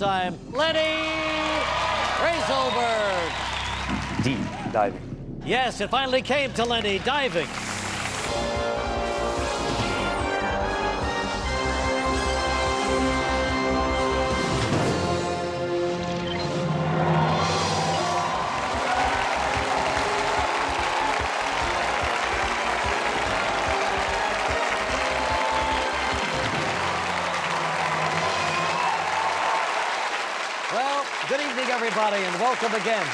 time, Lenny Krayzelburg. Deep diving. Yes, it finally came to Lenny, diving. Everybody, and welcome again.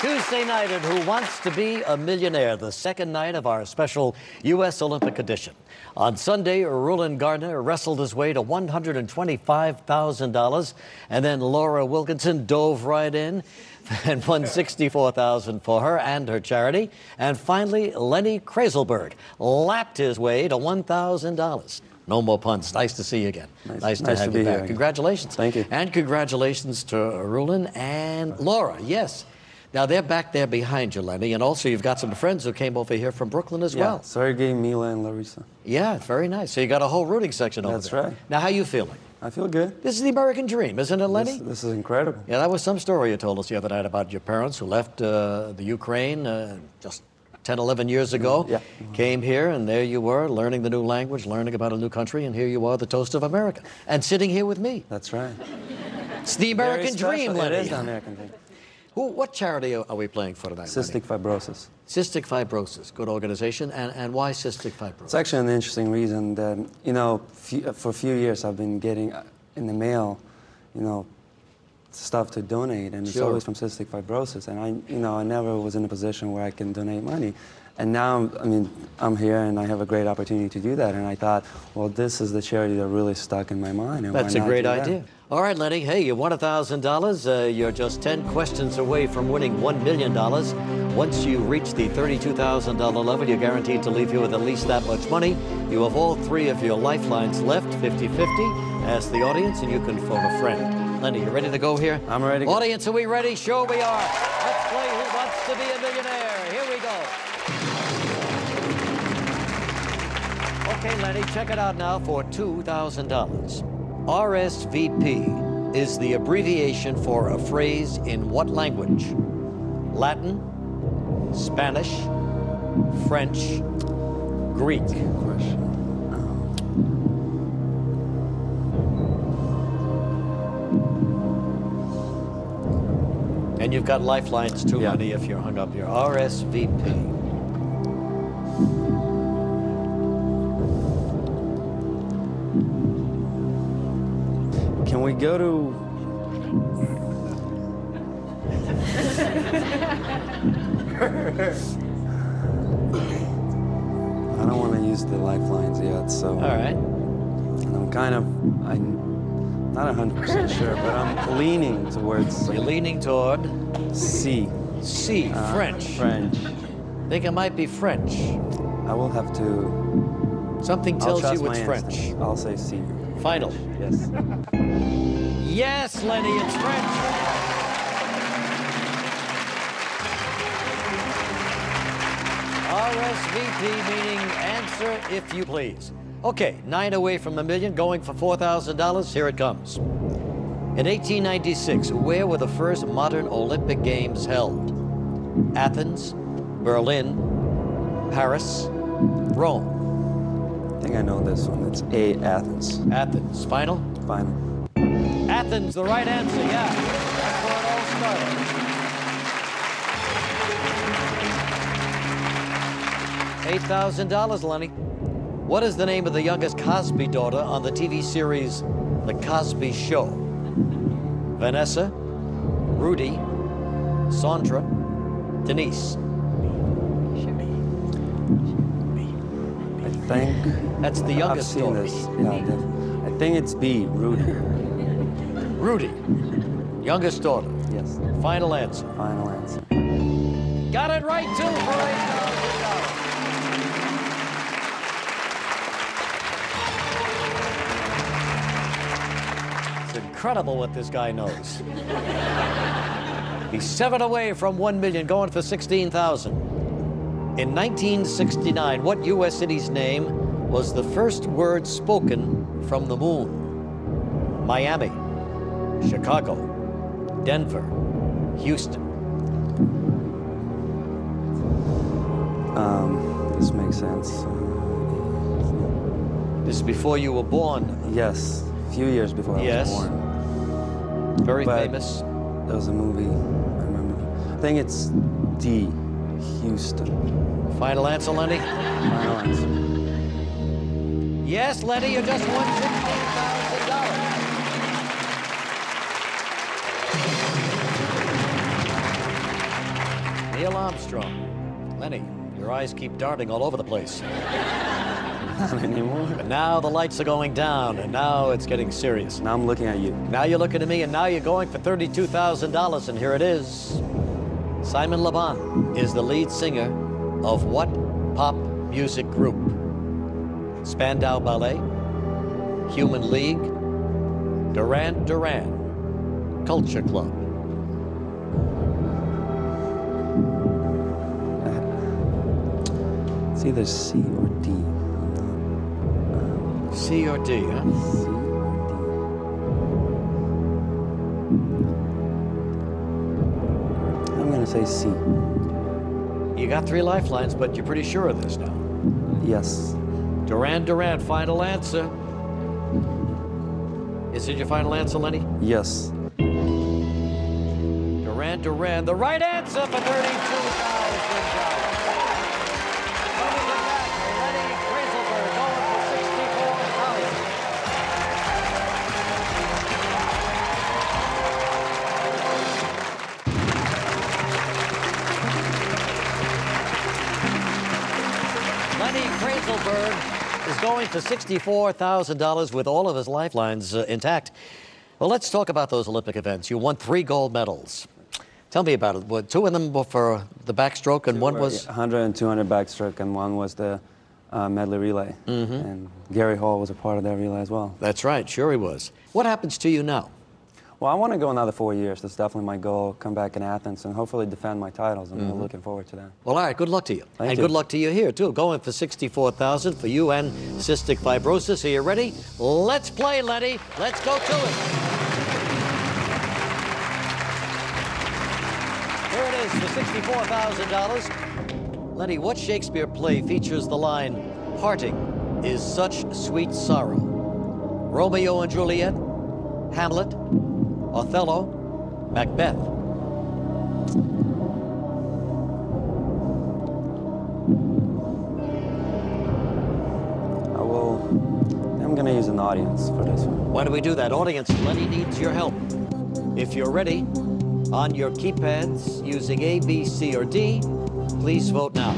Tuesday night at Who Wants to Be a Millionaire, the second night of our special U.S. Olympic edition. On Sunday, Rulon Gardner wrestled his way to $125,000, and then Laura Wilkinson dove right in and won $64,000 for her and her charity. And finally, Lenny Krayzelburg lapped his way to $1,000. No more puns. Nice to see you again. Nice to have you back. Congratulations. Thank you. And congratulations to Rulon and Laura. Yes. Now, they're back there behind you, Lenny. And also, you've got some friends who came over here from Brooklyn as well. Sergey, Mila, and Larissa. Yeah, very nice. So you got a whole rooting section over there. That's right. Now, how are you feeling? I feel good. This is the American dream, isn't it, Lenny? This is incredible. Yeah, that was some story you told us the other night about your parents who left the Ukraine just 10, 11 years ago, came here, and there you were, learning the new language, learning about a new country, and here you are, the toast of America, and sitting here with me. That's right. It's the American dream, Lenny. It is the American dream. What charity are we playing for tonight, Cystic Fibrosis. Cystic Fibrosis, good organization. And why Cystic Fibrosis? It's actually an interesting reason that, you know, for a few years I've been getting in the mail, you know, stuff to donate, and it's always from cystic fibrosis, and I never was in a position where I can donate money, and now I'm here and I have a great opportunity to do that, and I thought, well, this is the charity that really stuck in my mind, and that's a great idea. All right, Lenny, hey, you won $1,000. You're just 10 questions away from winning $1 million. Once you reach the $32,000 level, you're guaranteed to leave here with at least that much money. You have all three of your lifelines left, 50-50. Ask the audience, and you can phone a friend. Lenny, you ready to go here? I'm ready to go. Audience, are we ready? Sure we are. Let's play Who Wants to Be a Millionaire. Here we go. Okay, Lenny, check it out now for $2,000. RSVP is the abbreviation for a phrase in what language? Latin, Spanish, French, Greek. And you've got lifelines too, Lenny, if you're hung up here. RSVP. Can we go to... I don't want to use the lifelines yet, so... All right. I'm kind of... Not 100% sure, but I'm leaning towards... You're leaning toward? C. C, French. French. I think it might be French. I will have to... Something tells you it's French. Instinct. I'll say C. Final. Yes. Yes, Lenny, it's French. RSVP meaning answer if you please. Okay, 9 away from the million, going for $4,000. Here it comes. In 1896, where were the first modern Olympic Games held? Athens, Berlin, Paris, Rome. I think I know this one. It's A, Athens. Athens. Final? Final. Athens, the right answer, yeah. That's where it all started. 8,000 dollars, Lenny. What is the name of the youngest Cosby daughter on the TV series The Cosby Show? Vanessa, Rudy, Sandra, Denise. I think... That's the youngest daughter. I've seen this. No, I think it's B, Rudy. Rudy, youngest daughter. Yes. Final answer. Final answer. Got it right, too, for $8,000. Incredible what this guy knows. He's 7 away from 1 million, going for 16,000. In 1969, what U.S. city's name was the first word spoken from the moon? Miami, Chicago, Denver, Houston. This makes sense. This is before you were born? Yes, a few years before I was born. Very famous. There was a movie, I remember. I think it's D, Houston. Final answer, Lenny? Final answer. Yes, Lenny, you just won $16,000. Neil Armstrong. Lenny, your eyes keep darting all over the place. Not anymore. But now the lights are going down, and now it's getting serious. Now I'm looking at you. Now you're looking at me, and now you're going for $32,000, and here it is. Simon Laban is the lead singer of what pop music group? Spandau Ballet, Human League, Duran Duran, Culture Club. It's either C or D. C or D, huh? C or D. I'm gonna say C. You got three lifelines, but you're pretty sure of this now. Yes. Duran Duran, final answer. Is it your final answer, Lenny? Yes. Duran Duran, the right answer for $32,000. Krayzelburg is going for $64,000 with all of his lifelines intact. Well, let's talk about those Olympic events. You won 3 gold medals. Tell me about it. Well, 2 of them were for the backstroke, and 1 was 100 and 200 backstroke, and 1 was the medley relay. Mm-hmm. And Gary Hall was a part of that relay as well. That's right. Sure he was. What happens to you now? Well, I want to go another 4 years. That's definitely my goal. Come back in Athens and hopefully defend my titles. I'm really looking forward to that. Well, all right. Good luck to you. Thank you. And good luck to you here, too. Going for $64,000 for you and cystic fibrosis. Are you ready? Let's play, Lenny. Let's go to it. Here it is for $64,000. Lenny, what Shakespeare play features the line, "Parting is such sweet sorrow"? Romeo and Juliet, Hamlet, Othello, Macbeth. I'm gonna use an audience for this one. Why do we do that? Audience, Lenny needs your help. If you're ready, on your keypads, using A, B, C, or D, please vote now.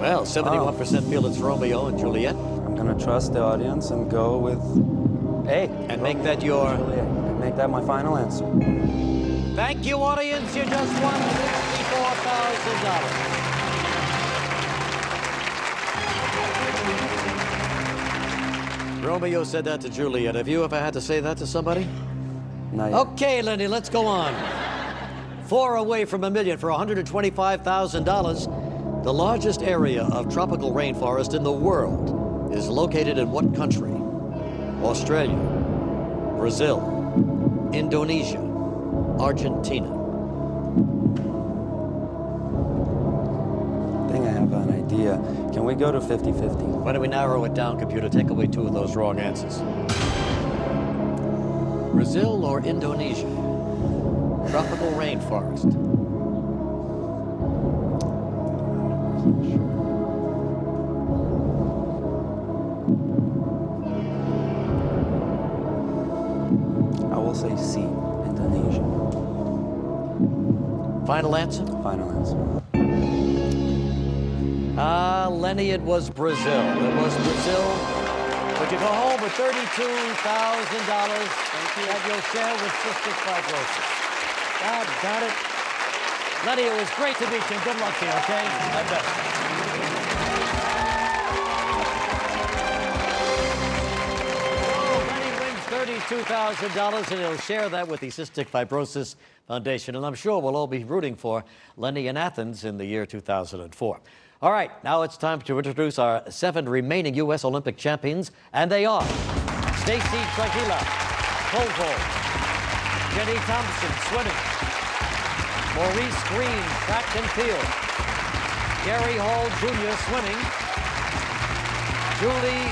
Well, 71% feel it's Romeo and Juliet. I'm gonna trust the audience and go with A. And make that your... Make that my final answer. Thank you, audience. You just won $64,000. Romeo said that to Juliet. Have you ever had to say that to somebody? Not yet. Okay, Lenny, let's go on. 4 away from $1 million for $125,000. The largest area of tropical rainforest in the world is located in what country? Australia, Brazil, Indonesia, Argentina. I think I have an idea. Can we go to 50-50? Why don't we narrow it down, computer? Take away 2 of those wrong answers. Brazil or Indonesia? Tropical rainforest. Say C, Indonesia. Final answer? Final answer. Lenny, it was Brazil. It was Brazil. But you go home with $32,000. Thank you. And you'll share with cystic fibrosis. God got it. Lenny, it was great to meet you. Good luck to you, okay? My best. $32,000 $32,000, and he'll share that with the Cystic Fibrosis Foundation. And I'm sure we'll all be rooting for Lenny in Athens in the year 2004. All right, now it's time to introduce our 7 remaining U.S. Olympic champions, and they are Stacy Trachila, pole vault; Jenny Thompson, swimming; Maurice Green, track and field; Gary Hall Jr., swimming; Julie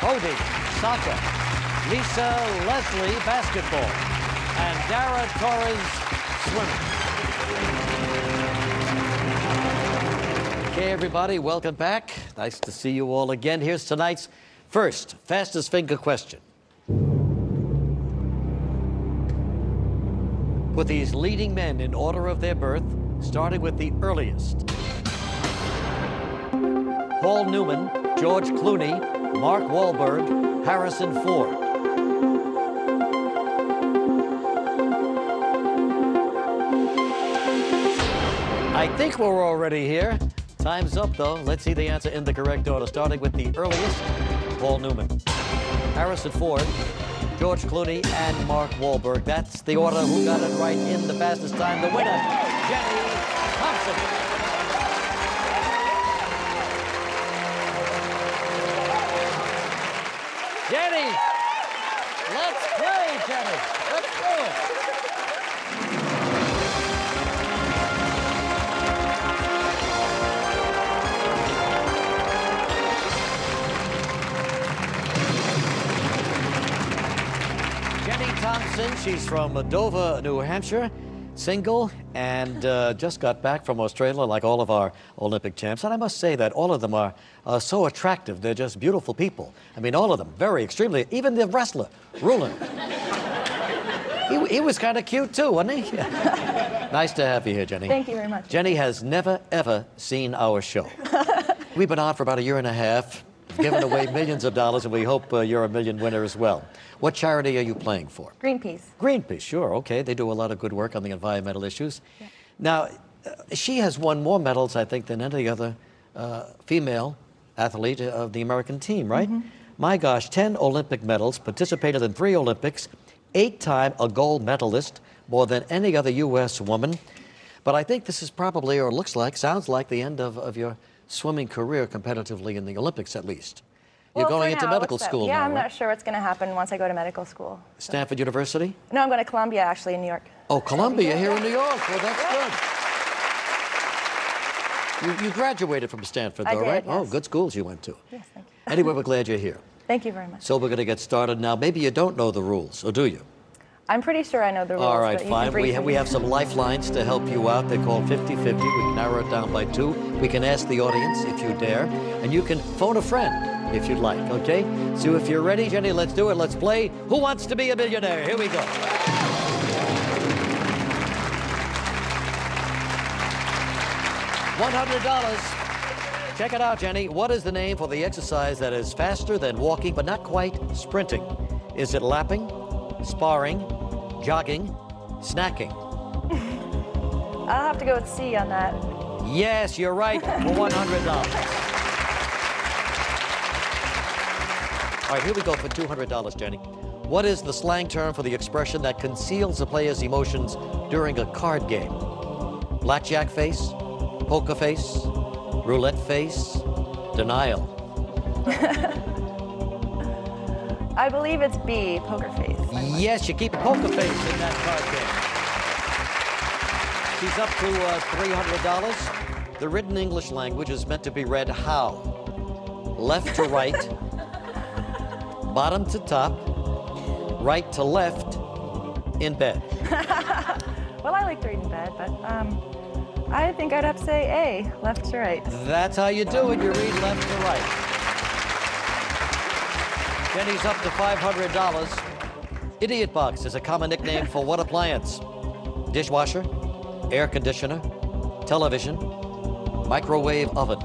Foudy, soccer; Lisa Leslie, basketball; and Dara Torres, swimming. Okay, everybody, welcome back. Nice to see you all again. Here's tonight's first fastest finger question. Put these leading men in order of their birth, starting with the earliest. Paul Newman, George Clooney, Mark Wahlberg, Harrison Ford. I think we're already here. Time's up, though. Let's see the answer in the correct order, starting with the earliest. Paul Newman, Harrison Ford, George Clooney, and Mark Wahlberg. That's the order. Who got it right in the fastest time? The winner, Jenny Thompson. Jenny, let's play, Jenny. Let's do it. Jenny Thompson, she's from Dover, New Hampshire, single, and just got back from Australia, like all of our Olympic champs. And I must say that all of them are so attractive. They're just beautiful people. I mean, all of them, very extremely, even the wrestler, Rulon. he was kind of cute too, wasn't he? Nice to have you here, Jenny. Thank you very much. Jenny has never, ever seen our show. We've been on for about a year and a half, giving away millions of dollars, and we hope you're a million winner as well. What charity are you playing for? Greenpeace. Greenpeace, sure, okay. They do a lot of good work on the environmental issues. Yeah. Now, she has won more medals, I think, than any other female athlete of the American team, right? Mm-hmm. My gosh, 10 Olympic medals, participated in 3 Olympics, 8-time a gold medalist, more than any other U.S. woman. But I think this is probably, or looks like, sounds like the end of your swimming career competitively in the Olympics, at least. Well, you're going into medical school now, right? Yeah, I'm not sure what's going to happen once I go to medical school. So. Stanford University? No, I'm going to Columbia, actually, in New York. Oh, Columbia, here in New York. Well, that's good. You graduated from Stanford, though, right? Yes. Oh, good schools you went to. Yes, thank you. Anyway, we're glad you're here. Thank you very much. So we're going to get started now. Maybe you don't know the rules, or do you? I'm pretty sure I know the rules. All right, fine. We have some lifelines to help you out. They're called 50-50. We can narrow it down by 2. We can ask the audience if you dare. And you can phone a friend if you'd like, okay? So if you're ready, Jenny, let's do it. Let's play Who Wants to Be a Millionaire? Here we go. $100. Check it out, Jenny. What is the name for the exercise that is faster than walking but not quite sprinting? Is it lapping, sparring, jogging, snacking? I'll have to go with C on that. Yes, you're right, for $100. All right, here we go for $200, Jenny. What is the slang term for the expression that conceals a player's emotions during a card game? Blackjack face, poker face, roulette face, denial. I believe it's B, poker face. Yes, you keep poker face in that card game. She's up to $300. The written English language is meant to be read how? Left to right, bottom to top, right to left, in bed. Well, I like to read in bed, but I think I'd have to say A, left to right. That's how you do it. You read left to right. Jenny's up to $500. Idiot box is a common nickname for what appliance? Dishwasher, air conditioner, television, microwave oven.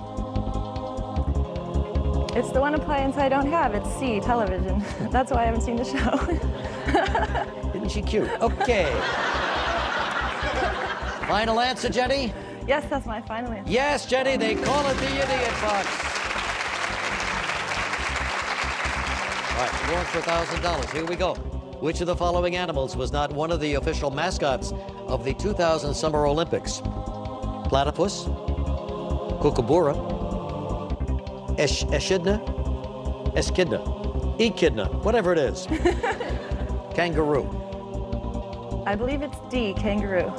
It's the one appliance I don't have. It's C, television. That's why I haven't seen the show. Isn't she cute? Okay. Final answer, Jenny? Yes, that's my final answer. Yes, Jenny, they call it the idiot box. All right, going for $1,000. Here we go. Which of the following animals was not one of the official mascots of the 2000 Summer Olympics? Platypus, kookaburra, echidna, whatever it is. Kangaroo. I believe it's D, kangaroo.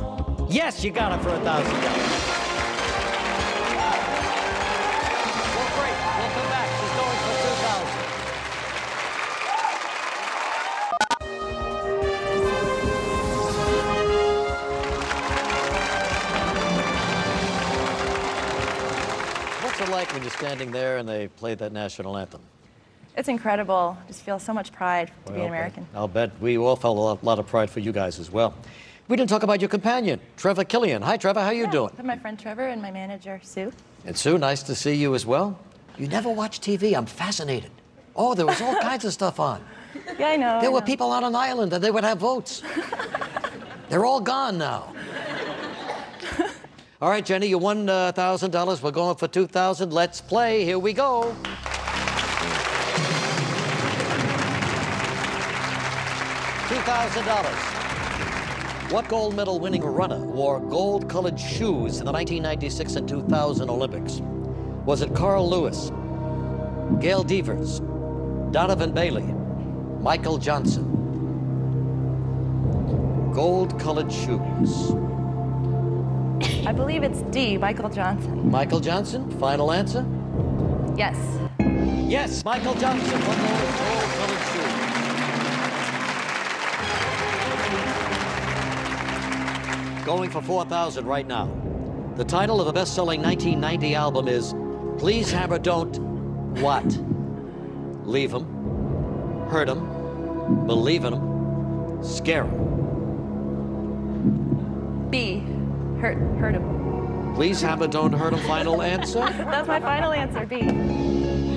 Yes, you got it for $1,000. When you're standing there and they played that national anthem? It's incredible. I just feel so much pride to be an American. I'll bet we all felt a lot of pride for you guys as well. We didn't talk about your companion, Trevor Killian. Hi, Trevor. How you doing? My friend Trevor and my manager, Sue. And Sue, nice to see you as well. You never watch TV. I'm fascinated. Oh, there was all kinds of stuff on. Yeah, I know. There were people on an island and they would have votes. They're all gone now. All right, Jenny, you won $1,000. We're going for $2,000. Let's play. Here we go. $2,000. What gold medal winning runner wore gold-colored shoes in the 1996 and 2000 Olympics? Was it Carl Lewis, Gail Devers, Donovan Bailey, Michael Johnson? Gold-colored shoes. I believe it's D, Michael Johnson. Michael Johnson, final answer? Yes. Yes, Michael Johnson won the gold-colored shoe. Going for $4,000 right now. The title of a best-selling 1990 album is Please Hammer Don't What? Leave 'em, hurt 'em, believe in 'em, scare 'em. B. Hurt him. Please have a don't hurt him final answer. That's my final answer, B.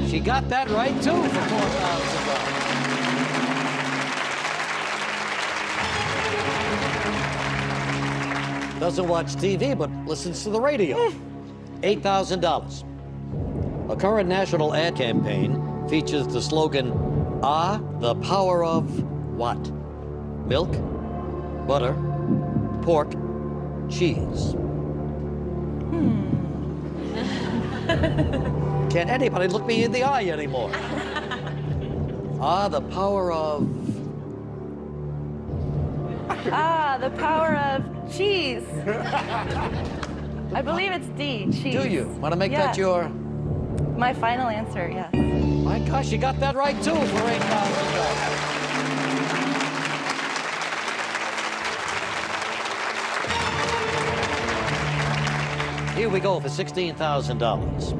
She got that right, too, for $4,000. Doesn't watch TV, but listens to the radio. $8,000. A current national ad campaign features the slogan, Ah, the power of what? Milk, butter, pork, cheese. Can't anybody look me in the eye anymore. Ah, the power of... Ah, the power of cheese. I believe it's D, cheese. Do you? Want to make that your... My final answer, yes. My gosh, you got that right, too, for $8,000. Here we go for $16,000.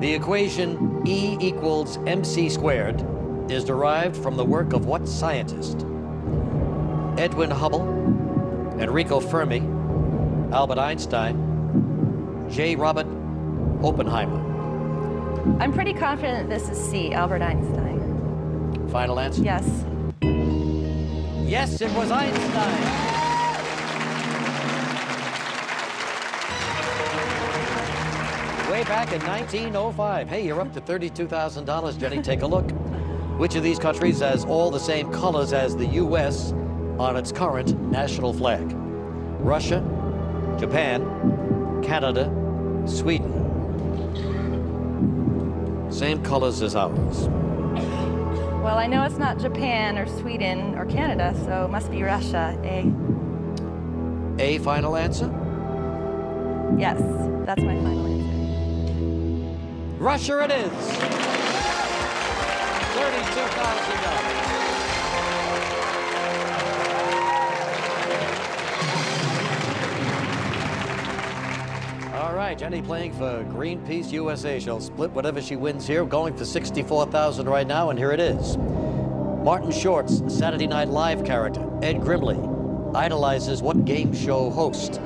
The equation E equals MC squared is derived from the work of what scientist? Edwin Hubble, Enrico Fermi, Albert Einstein, J. Robert Oppenheimer. I'm pretty confident this is C, Albert Einstein. Final answer? Yes. Yes, it was Einstein. Way back in 1905. Hey, you're up to $32,000, Jenny. Take a look. Which of these countries has all the same colors as the U.S. on its current national flag? Russia, Japan, Canada, Sweden. Same colors as ours. Well, I know it's not Japan or Sweden or Canada, so it must be Russia. A. A, final answer? Yes, that's my final answer. Russia it is. $32,000. All right, Jenny playing for Greenpeace USA. She'll split whatever she wins here. Going for $64,000 right now, and here it is. Martin Short's Saturday Night Live character, Ed Grimley, idolizes what game show host?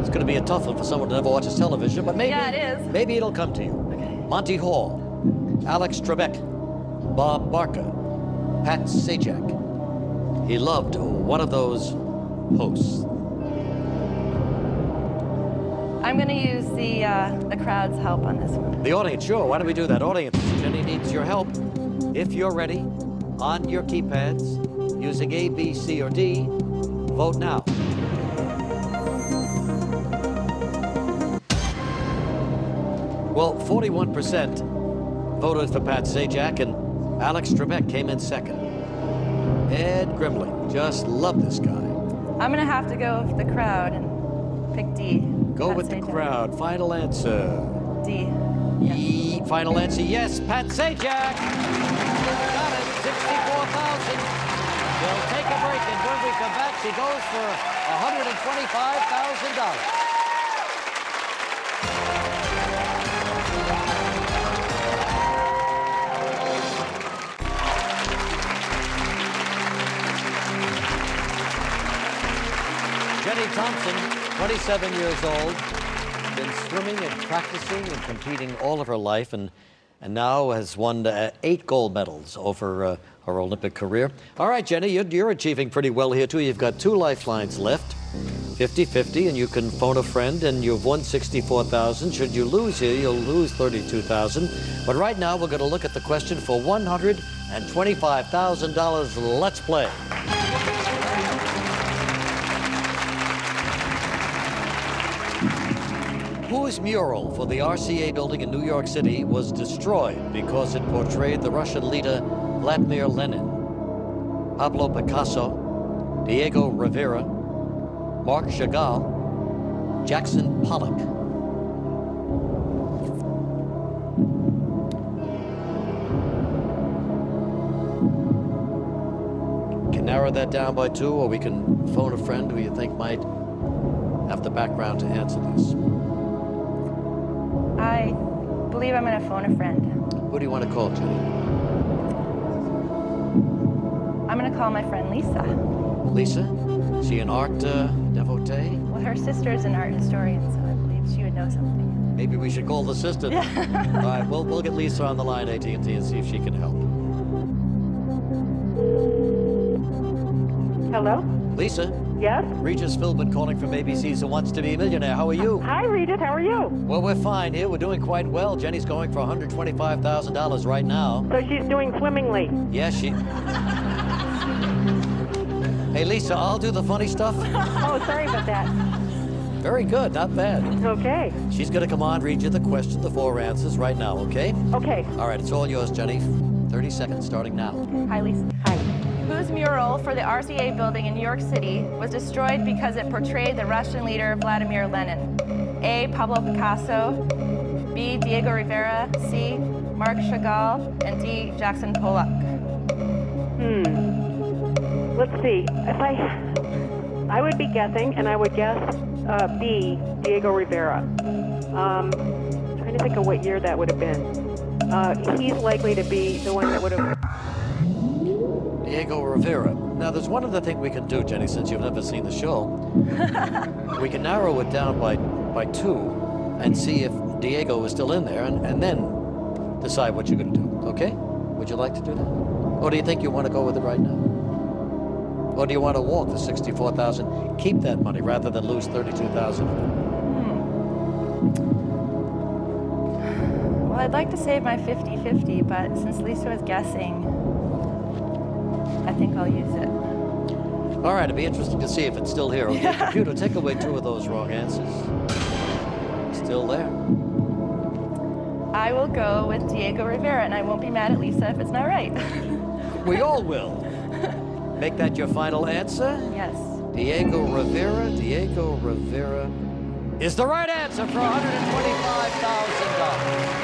It's going to be a tough one for someone who never watches television, but maybe, maybe it'll come to you. Monty Hall, Alex Trebek, Bob Barker, Pat Sajak. He loved one of those hosts. I'm going to use the crowd's help on this one. The audience, sure. Why don't we do that? Audience, Jenny needs your help. If you're ready, on your keypads using A, B, C, or D. Vote now. Well, 41% voted for Pat Sajak, and Alex Trebek came in second. Ed Grimley, just love this guy. I'm going to have to go with the crowd and pick D. Go Pat with Sajak. The crowd. Final answer. D. Yes. E. Final answer, yes, Pat Sajak. Got it, 64,000. We'll take a break, and when we come back, she goes for $125,000. Jenny Thompson, 27 years old, been swimming and practicing and competing all of her life, and now has won 8 gold medals over her Olympic career. All right, Jenny, you're achieving pretty well here, too. You've got 2 lifelines left, 50-50, and you can phone a friend, and you've won $64,000. Should you lose here, you'll lose $32,000. But right now, we're going to look at the question for $125,000. Let's play. Whose mural for the RCA building in New York City was destroyed because it portrayed the Russian leader Vladimir Lenin? Pablo Picasso, Diego Rivera, Marc Chagall, Jackson Pollock. Can narrow that down by 2, or we can phone a friend who you think might have the background to answer this. I believe I'm going to phone a friend. Who do you want to call, Jenny? I'm going to call my friend Lisa. Lisa? Is she an art devotee? Well, her sister is an art historian, so I believe she would know something. Maybe we should call the sister. Yeah. All right, we'll get Lisa on the line, AT&T, and see if she can help. Hello? Lisa? Yes? Regis Philbin calling from ABC's Who Wants to Be a Millionaire. How are you? Hi, Regis. How are you? Well, we're fine here. We're doing quite well. Jenny's going for $125,000 right now. So she's doing swimmingly. Yes, she... Hey, Lisa, I'll do the funny stuff. Oh, sorry about that. Very good. Not bad. Okay. She's going to come on, read you the question, the 4 answers right now, okay? Okay. All right, it's all yours, Jenny. 30 seconds starting now. Hi, Lisa. Hi. Whose mural for the RCA building in New York City was destroyed because it portrayed the Russian leader Vladimir Lenin? A. Pablo Picasso, B. Diego Rivera, C. Marc Chagall, and D. Jackson Pollock. Let's see. If I would be guessing, and I would guess B. Diego Rivera. Trying to think of what year that would have been. He's likely to be the one that would have. Diego Rivera. Now, there's one other thing we can do, Jenny, since you've never seen the show. We can narrow it down by 2 and see if Diego is still in there, and then decide what you're going to do, okay? Would you like to do that? Or do you think you want to go with it right now? Or do you want to walk the $64,000, keep that money, rather than lose $32,000 of it? Well, I'd like to save my 50-50, but since Lisa was guessing, I think I'll use it. All right, it'd be interesting to see if it's still here. Okay, yeah. Computer, take away 2 of those wrong answers. Still there. I will go with Diego Rivera, and I won't be mad at Lisa if it's not right. We all will. Make that your final answer? Yes. Diego Rivera is the right answer for $125,000.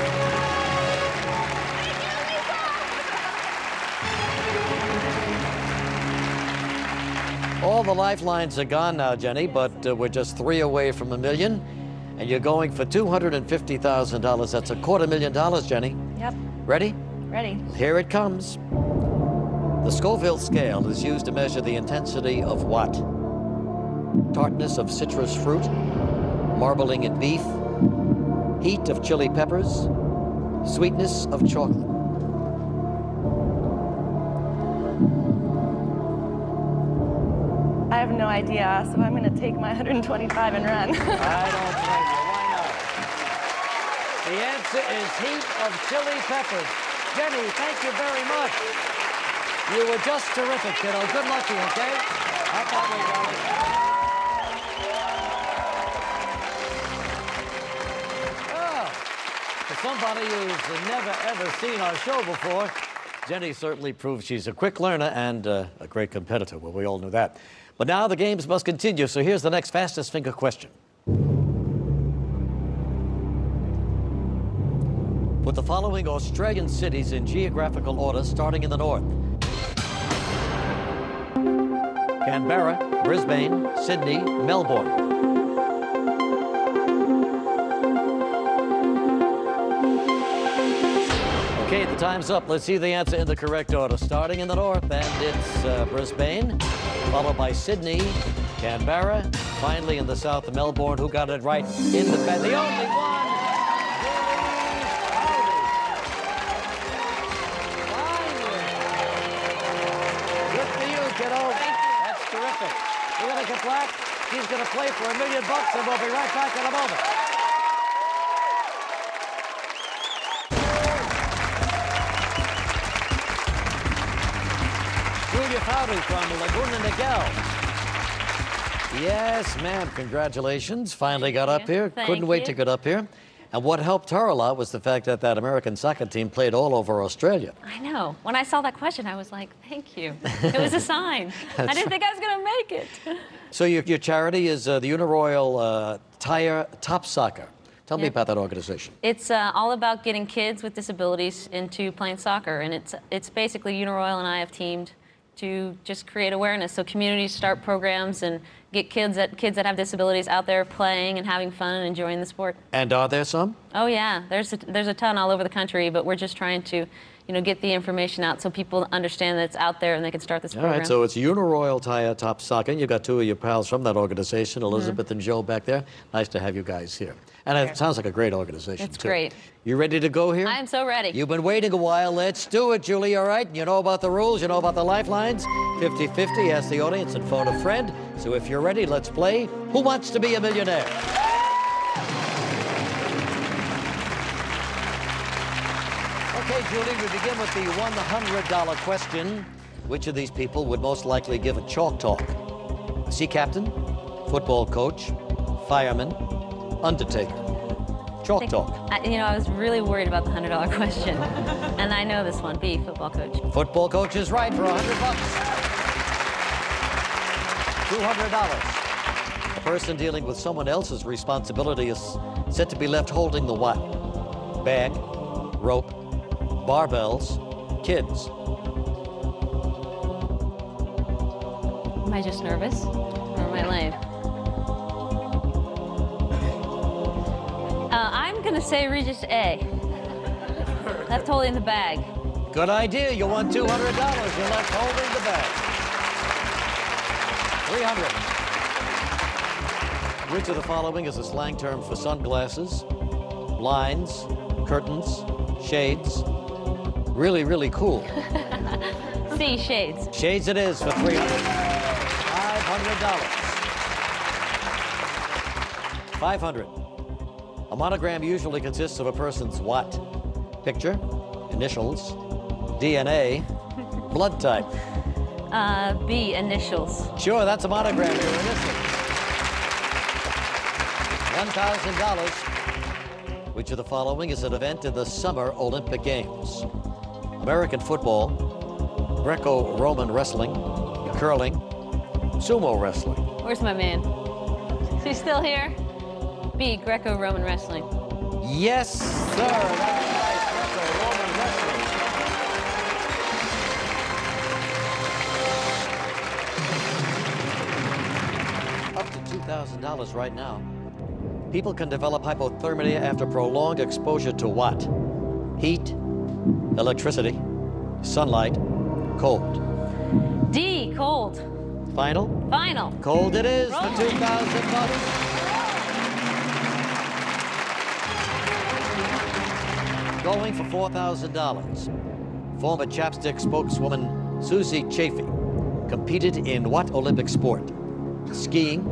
All the lifelines are gone now, Jenny, but we're just 3 away from $1 million, and you're going for $250,000. That's $250,000, Jenny. Yep. Ready? Ready. Here it comes. The Scoville scale is used to measure the intensity of what? Tartness of citrus fruit, marbling in beef, heat of chili peppers, sweetness of chocolate. I have no idea, so I'm going to take my 125 and run. I don't blame you. Why not? The answer is heat of chili peppers. Jenny, thank you very much. You were just terrific, kiddo. Good luck to you, okay? Have fun, everybody. Well, for somebody who's never, ever seen our show before, Jenny certainly proved she's a quick learner and a great competitor. Well, we all knew that. But now the games must continue, so here's the next fastest finger question. Put the following Australian cities in geographical order, starting in the north. Canberra, Brisbane, Sydney, Melbourne. Okay, the time's up. Let's see the answer in the correct order. Starting in the north, and it's Brisbane, followed by Sydney, Canberra, finally in the south, Melbourne. Who got it right? The only one! Black. He's going to play for $1 million, and we'll be right back in a moment. Julie Foudy from Laguna Niguel. Yes, ma'am. Congratulations. Finally got up here. Couldn't wait to get up here. And what helped her a lot was the fact that that American soccer team played all over Australia. I know. When I saw that question, I was like, thank you. It was a sign. I didn't think I was going to make it. So your charity is the Uniroyal Tire Top Soccer. Tell me about that organization. It's all about getting kids with disabilities into playing soccer. And it's basically Uniroyal and I have teamed to just create awareness. So communities start programs and get kids that have disabilities out there playing and having fun and enjoying the sport. And are there some? Oh yeah, there's a ton all over the country, but we're just trying to, you know, get the information out so people understand that it's out there and they can start this program. All right, so it's Uniroyal Tire Top Soccer. You've got two of your pals from that organization, Elizabeth and Joe back there. Nice to have you guys here. And it sounds like a great organization, too. It's great. You ready to go here? I am so ready. You've been waiting a while. Let's do it, Julie, all right? You know about the rules. You know about the lifelines. 50-50, ask the audience and phone a friend. So if you're ready, let's play Who Wants to Be a Millionaire? Okay, Julie, we begin with the $100 question. Which of these people would most likely give a chalk talk? A sea captain, football coach, fireman, Undertaker. Chalk talk. You know, I was really worried about the $100 question. And I know this one. B, football coach. Football coach is right for $100. $200. A person dealing with someone else's responsibility is said to be left holding the what? Bag, rope, barbells, kids. Am I just nervous? Or am I lame? I'm going to say Regis A. Left holding the bag. Good idea. You won $200. You're left holding the bag. $300. Which of the following is a slang term for sunglasses, blinds, curtains, shades? Really, really cool. C, shades. Shades it is for $300. $500. $500. A monogram usually consists of a person's what? Picture, initials, DNA, blood type. B, initials. Sure, that's a monogram. Your initials. $1,000. Which of the following is an event in the Summer Olympic Games? American football, Greco-Roman wrestling, curling, sumo wrestling. Where's my man? Is he still here? B, Greco-Roman wrestling. Yes, sir. That's nice. Greco-Roman wrestling. Up to $2,000 right now. People can develop hypothermia after prolonged exposure to what? Heat, electricity, sunlight, cold. D, cold. Final? Final. Cold it is for $2,000. Going for $4,000. Former Chapstick spokeswoman Susie Chaffee competed in what Olympic sport? Skiing,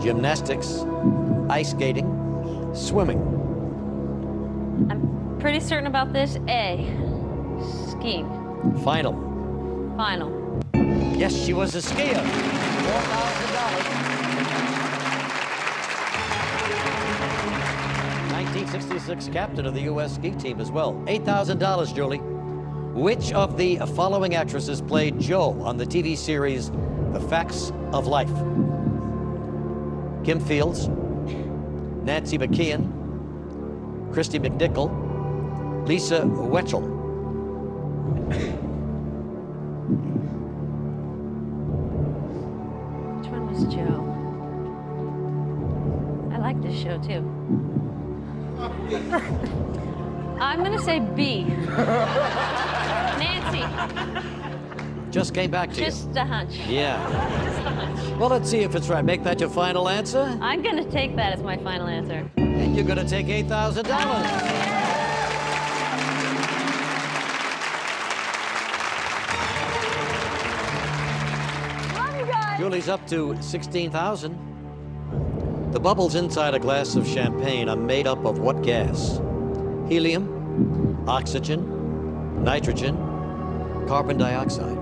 gymnastics, ice skating, swimming. I'm pretty certain about this. A, skiing. Final. Final. Yes, she was a skier. $4,000. 1966 captain of the U.S. ski team as well. $8,000, Julie. Which of the following actresses played Joe on the TV series The Facts of Life? Kim Fields, Nancy McKeon, Christy McNichol, Lisa Wechel. Which one was Joe? I like this show too. I'm gonna say B. Nancy. Just came back to you. Just a hunch. Yeah. Just a hunch. Well, let's see if it's right. Make that your final answer. I'm gonna take that as my final answer. And you're gonna take $8,000. Oh, Julie's up to $16,000. The bubbles inside a glass of champagne are made up of what gas? Helium, oxygen, nitrogen, carbon dioxide.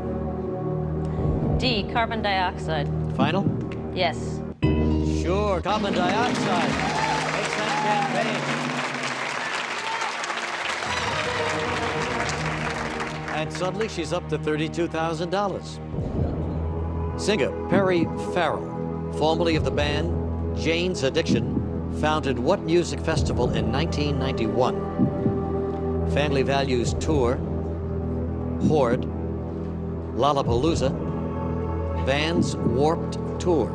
D, carbon dioxide. Final? Yes. Sure, carbon dioxide. Makes that champagne. And suddenly she's up to $32,000. Singer Perry Farrell, formerly of the band Jane's Addiction, founded what music festival in 1991? Family Values Tour, Horde, Lollapalooza, Vans Warped Tour.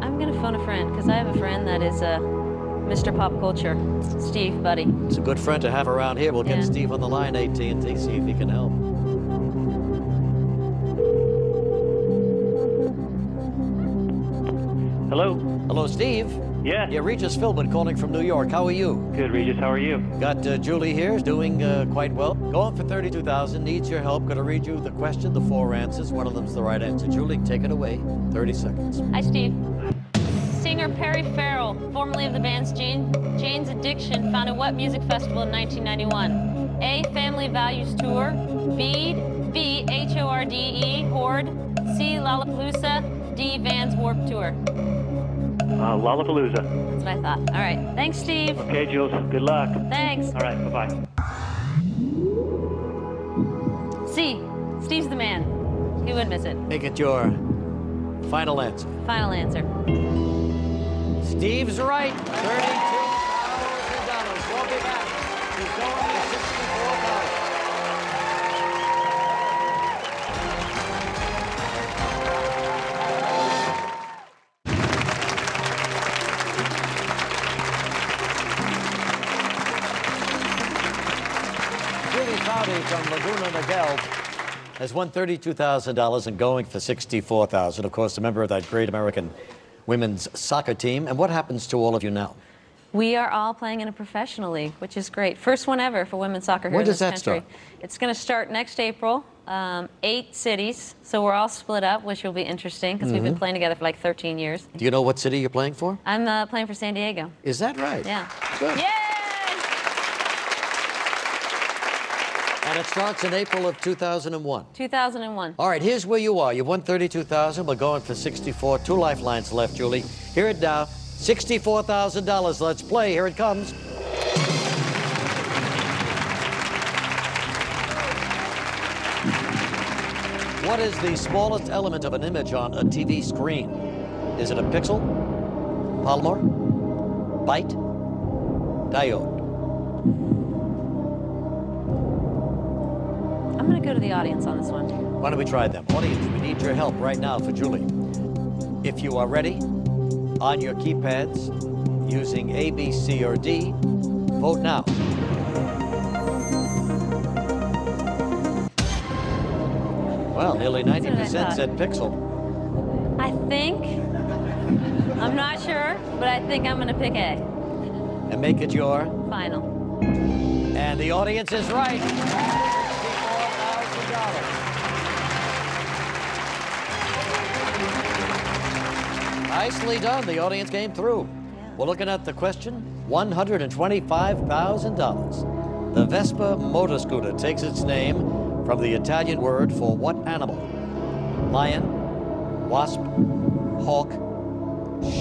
I'm gonna phone a friend, because I have a friend that is Mr. Pop Culture, Steve, buddy. It's a good friend to have around here. We'll get Steve on the line, AT&T, see if he can help. Hello? Hello, Steve? Yeah? Yeah, Regis Philbin calling from New York. How are you? Good, Regis. How are you? Got Julie here, doing quite well. Going for $32,000, needs your help. Going to read you the question, the four answers. One of them's the right answer. Julie, take it away. 30 seconds. Hi, Steve. Singer Perry Farrell, formerly of the bands Jane's Addiction, founded what music festival in 1991? A, Family Values Tour, B, H-O-R-D-E, Horde, C, Lollapalooza, D, Vans Warped Tour. Lollapalooza. That's what I thought. All right. Thanks, Steve. Okay, Jules. Good luck. Thanks. All right. Bye-bye. C, Steve's the man. He wouldn't miss it. Make it your final answer. Final answer. Steve's right. $32,000. We'll be back. He's going to $64,000. Julie Foudy from Laguna Niguel has won $32,000 and going for $64,000. Of course, a member of that great American women's soccer team. And what happens to all of you now? We are all playing in a professional league, which is great. First one ever for women's soccer here in this country. When does that start? It's going to start next April, 8 cities. So we're all split up, which will be interesting, because we've been playing together for like 13 years. Do you know what city you're playing for? I'm playing for San Diego. Is that right? Yeah. Good. Yay! And it starts in April of 2001. 2001. All right, here's where you are. You won $32,000. We're going for $64,000. Two lifelines left, Julie. Hear it now. $64,000. Let's play. Here it comes. What is the smallest element of an image on a TV screen? Is it a pixel, polymer, byte, diode? I'm going to go to the audience on this one. Why don't we try them? Audience, we need your help right now for Julie. If you are ready, on your keypads, using A, B, C, or D, vote now. Well, nearly 90% said pixel. I think. I'm not sure, but I think I'm going to pick A. And make it your final. And the audience is right. Nicely done. The audience came through. Yeah. We're looking at the question, $125,000. The Vespa motor scooter takes its name from the Italian word for what animal? Lion, wasp, hawk,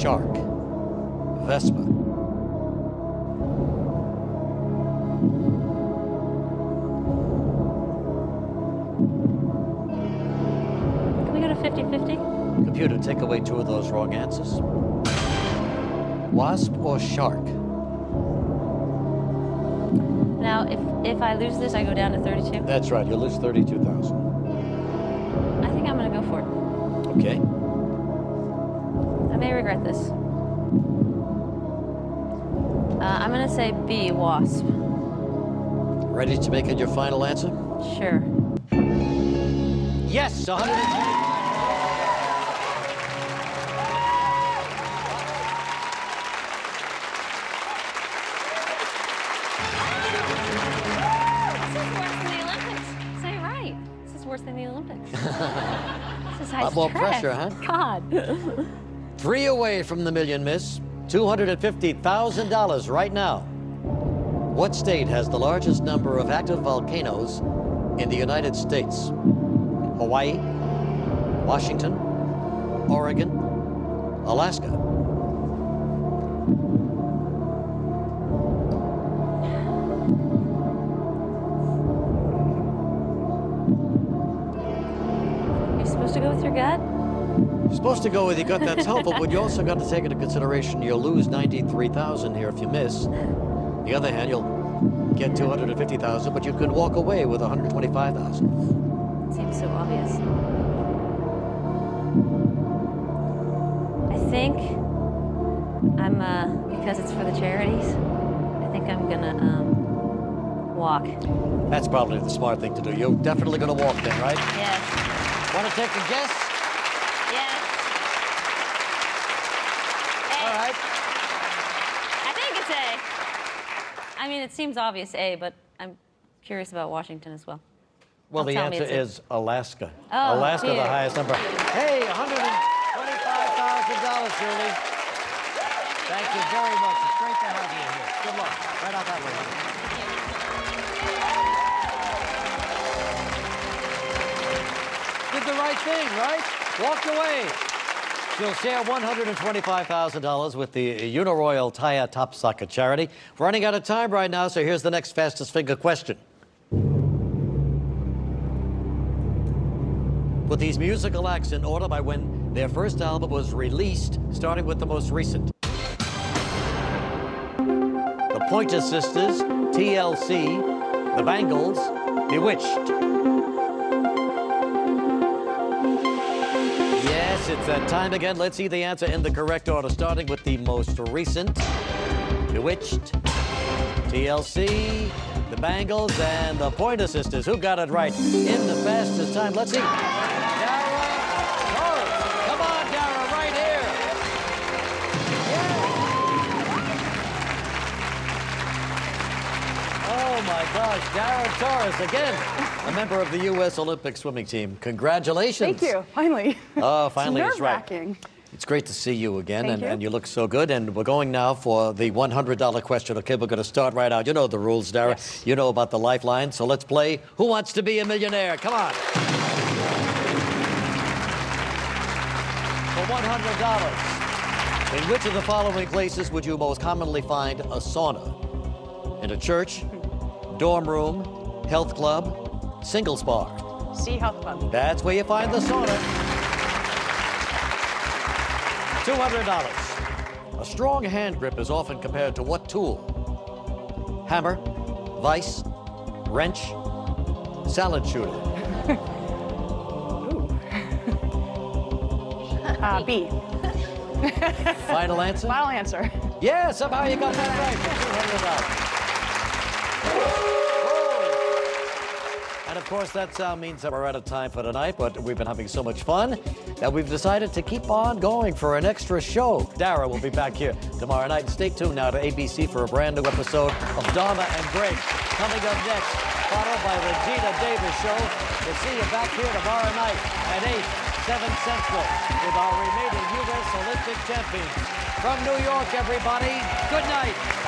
shark. Vespa. Can we go to 50-50? Computer, take away two of those wrong answers. Wasp or shark? Now, if I lose this, I go down to 32. That's right. You'll lose 32,000. I think I'm going to go for it. Okay. I may regret this. I'm going to say B, wasp. Ready to make it your final answer? Sure. Yes, 120. More pressure, huh? God. Three away from the million, miss. $250,000 right now. What state has the largest number of active volcanoes in the United States? Hawaii, Washington, Oregon, Alaska. Supposed to go with your gut, that's helpful, but you also got to take into consideration you'll lose 93,000 here if you miss. On the other hand, you'll get 250,000, but you could walk away with 125,000. Seems so obvious. I think I'm, because it's for the charities, I think I'm gonna walk. That's probably the smart thing to do. You're definitely gonna walk then, right? Yes. Want to take a guess? I mean, it seems obvious, A, but I'm curious about Washington as well. Well, the answer is Alaska. Oh, Alaska, the highest number. Hey, $125,000, Julie. Thank you very much. It's great to have you here. Good luck. Right out that way. Did the right thing, right? Walked away. She'll share $125,000 with the Uniroyal Taya Top Soccer charity. We're running out of time right now, so here's the next fastest finger question. Put these musical acts in order by when their first album was released, starting with the most recent. The Pointer Sisters, TLC, The Bangles, Bewitched. It's that time again. Let's see the answer in the correct order, starting with the most recent. Bewitched, TLC, The Bangles, and The Pointer Sisters. Who got it right in the fastest time? Let's see. Dara Torres. Come on, Dara, right here. Yeah. Oh, my gosh. Dara Torres again. A member of the U.S. Olympic swimming team. Congratulations. Thank you. Finally. Oh, finally, it's right. It's great to see you again, and you look so good. And we're going now for the $100 question. Okay, we're going to start right out. You know the rules, Dara. Yes. You know about the lifeline. So let's play Who Wants to Be a Millionaire? Come on. For $100, in which of the following places would you most commonly find a sauna? In a church, dorm room, health club, singles bar. Sea Health Club. That's where you find the sauna. $200. A strong hand grip is often compared to what tool? Hammer, vice, wrench, salad shooter. B. Final answer? Final answer. Yeah, somehow you got that right. $200. And of course, that sound means that we're out of time for tonight, but we've been having so much fun that we've decided to keep on going for an extra show. Dara will be back here tomorrow night. Stay tuned now to ABC for a brand new episode of Donna and Grace. Coming up next, followed by Regina Davis' show. We'll see you back here tomorrow night at 8, 7 Central with our remaining U.S. Olympic champions. From New York, everybody, good night.